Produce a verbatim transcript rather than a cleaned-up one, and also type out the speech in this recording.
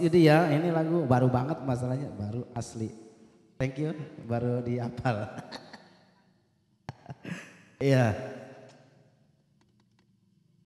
ini ya, ini lagu baru banget masalahnya, baru asli. Thank you, baru dihafal. Iya.